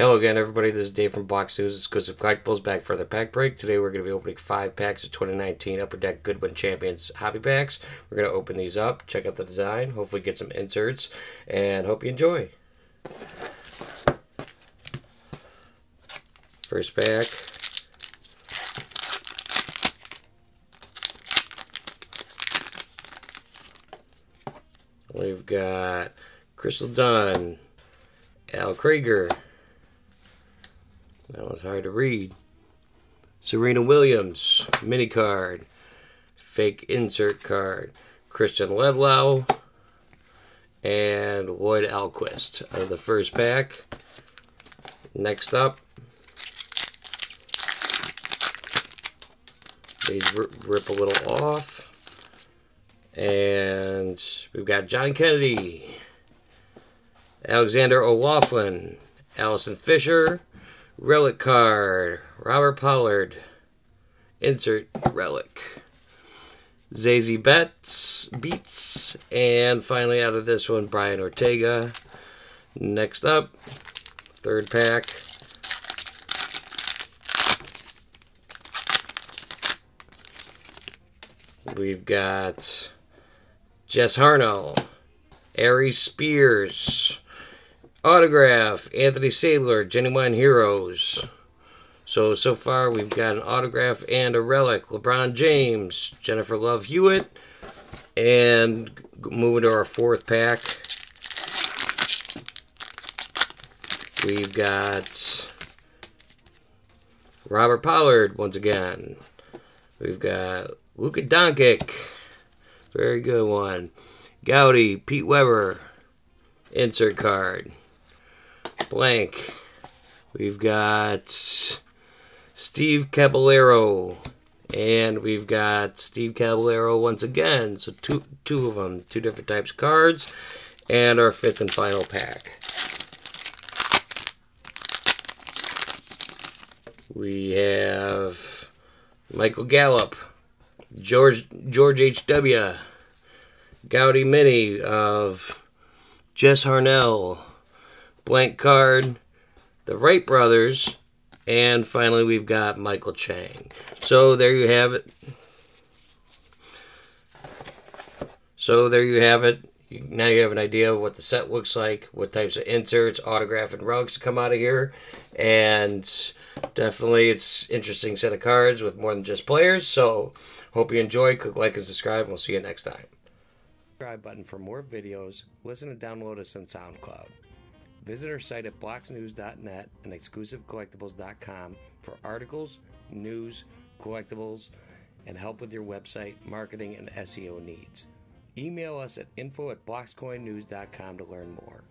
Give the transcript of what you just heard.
Hello again, everybody. This is Dave from Box News, Xclusive Collectibles, back for the pack break. Today we're going to be opening 5 packs of 2019 Upper Deck Goodwin Champions hobby packs. We're going to open these up, check out the design, hopefully get some inserts, and hope you enjoy. First pack. We've got Crystal Dunn, Al Krieger. That one's hard to read. Serena Williams, mini card, fake insert card. Christian Ledlow and Lloyd Alquist out of the first pack. Next up, they rip a little off. And we've got John Kennedy, Alexander O'Laughlin, Allison Fisher, relic card, Robert Pollard, insert relic, Zazie Beetz, and finally out of this one, Brian Ortega. Next up, third pack. We've got Jess Harnell, Aries Spears, autograph, Anthony Sadler, Genuine Heroes. So far we've got an autograph and a relic. LeBron James, Jennifer Love Hewitt. And moving to our fourth pack, we've got Robert Pollard once again. We've got Luka Doncic, very good one. Gowdy, Pete Weber, insert card. Blank. We've got Steve Caballero, and we've got Steve Caballero once again. So two of them, two different types of cards, and our fifth and final pack. We have Michael Gallup, George H.W., Gowdy mini of Jess Harnell, blank card, the Wright brothers, and finally we've got Michael Chang. So there you have it. Now you have an idea of what the set looks like, what types of inserts, autograph, and relics come out of here. And definitely it's an interesting set of cards with more than just players. So hope you enjoy. Click like and subscribe, and we'll see you next time. Subscribe button for more videos. Listen and download us on SoundCloud. Visit our site at bloxnews.net and xclusivecollectibles.com for articles, news, collectibles, and help with your website, marketing, and SEO needs. Email us at info@bloxcoinnews.com to learn more.